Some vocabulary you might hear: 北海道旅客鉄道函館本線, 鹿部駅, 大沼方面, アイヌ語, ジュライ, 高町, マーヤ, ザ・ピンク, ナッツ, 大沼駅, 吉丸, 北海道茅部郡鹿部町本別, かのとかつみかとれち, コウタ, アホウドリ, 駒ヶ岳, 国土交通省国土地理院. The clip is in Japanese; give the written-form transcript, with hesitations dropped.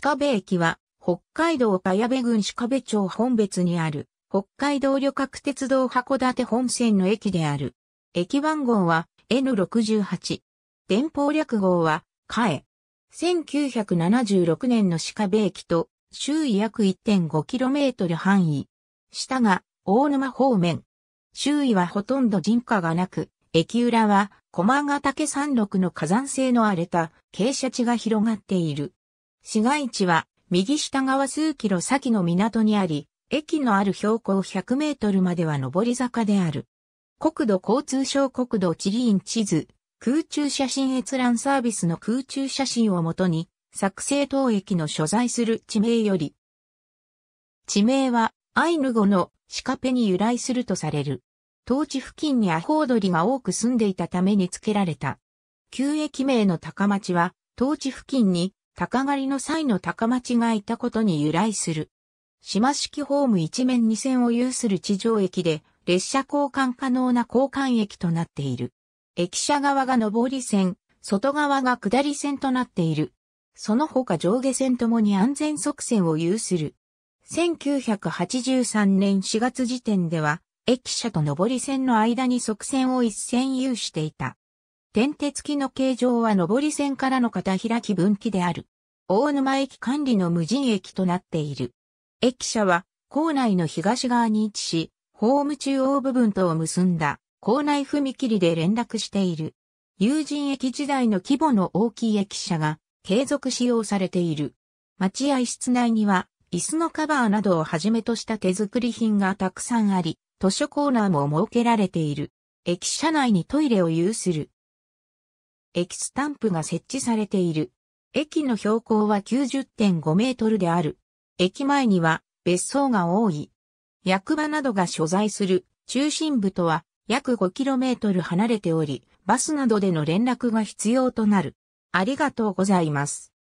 鹿部駅は北海道茅部郡鹿部町本別にある北海道旅客鉄道函館本線の駅である。駅番号は N68。電報略号はカエ。1976年の鹿部駅と周囲約 1.5km 範囲。下が大沼方面。周囲はほとんど人家がなく、駅裏は駒ヶ岳山麓の火山性の荒れた傾斜地が広がっている。市街地は右下側数キロ先の港にあり、駅のある標高100メートルまでは上り坂である。国土交通省国土地理院地図、空中写真閲覧サービスの空中写真をもとに、作成当駅の所在する地名より、地名はアイヌ語の鹿部に由来するとされる。当地付近にアホウドリが多く住んでいたために付けられた。旧駅名の高町は、当地付近に鷹狩りの際の高町がいたことに由来する。島式ホーム一面二線を有する地上駅で、列車交換可能な交換駅となっている。駅舎側が上り線、外側が下り線となっている。その他上下線ともに安全側線を有する。1983年4月時点では、駅舎と上り線の間に側線を一線有していた。転鉄機の形状は上り線からの片開き分岐である。大沼駅管理の無人駅となっている。駅舎は、構内の東側に位置し、ホーム中央部分とを結んだ、構内踏切で連絡している。有人駅時代の規模の大きい駅舎が、継続使用されている。待合室内には、椅子のカバーなどをはじめとした手作り品がたくさんあり、図書コーナーも設けられている。駅舎内にトイレを有する。駅スタンプが設置されている。駅の標高は 90.5 メートルである。駅前には別荘が多い。役場などが所在する中心部とは約 5km 離れており、バスなどでの連絡が必要となる。ありがとうございます。